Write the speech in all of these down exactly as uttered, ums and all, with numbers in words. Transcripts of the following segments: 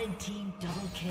Red team double kill.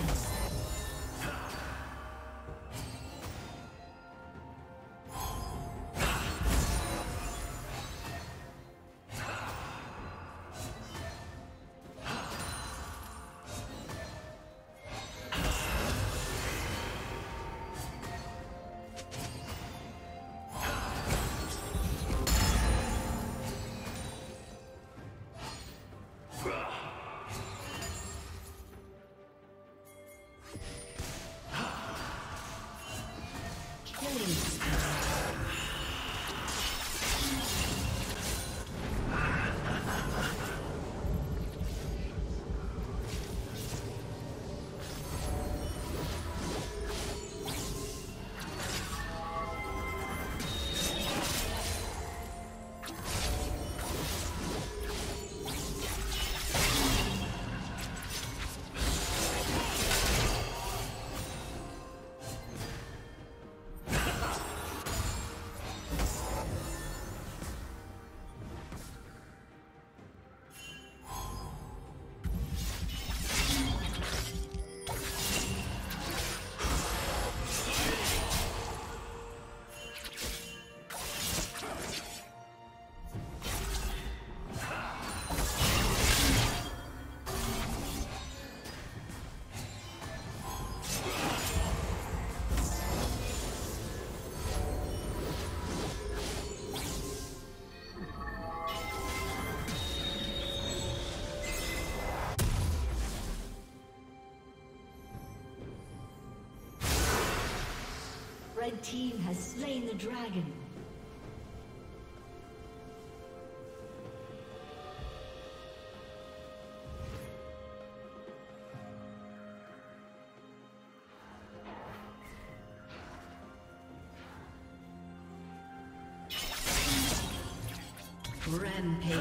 The red team has slain the dragon. Rampage.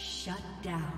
Shut down.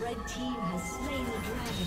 Red team has slain the dragon.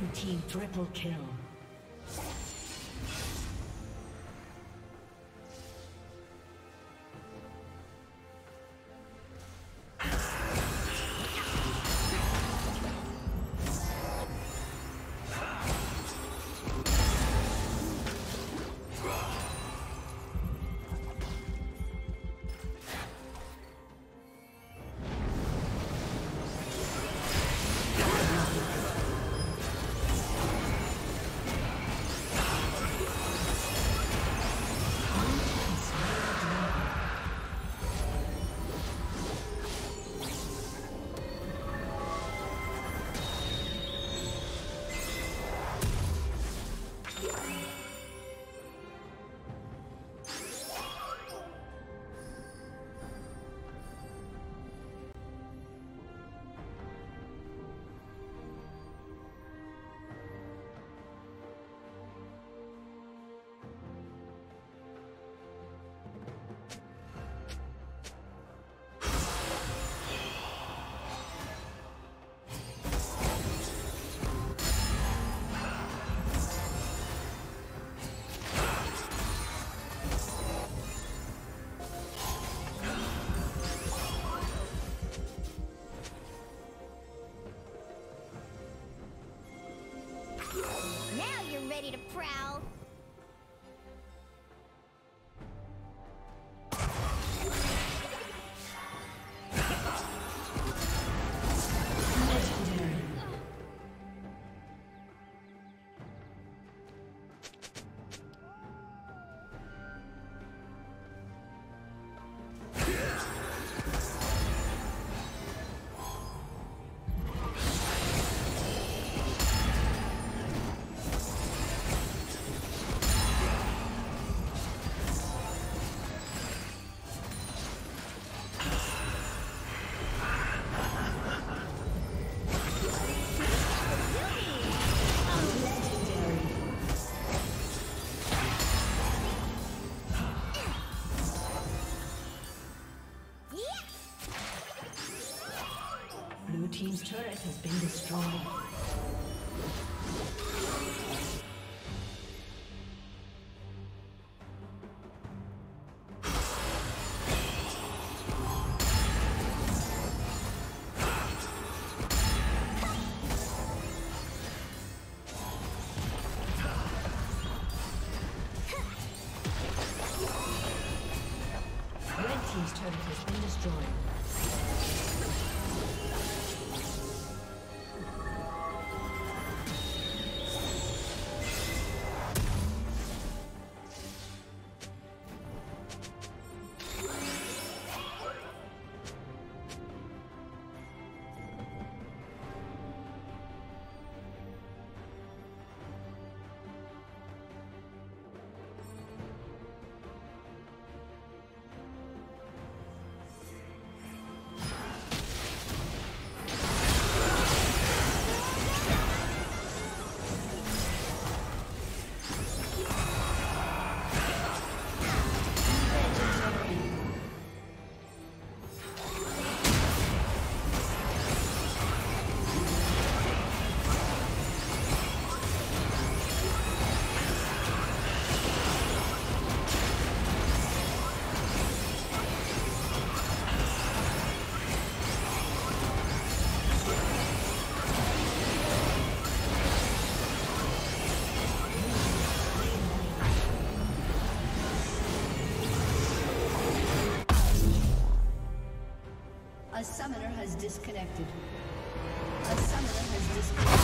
Blue team triple kill. Ready to prowl? Team's turret has been destroyed. A summoner has disconnected. A summoner has disconnected.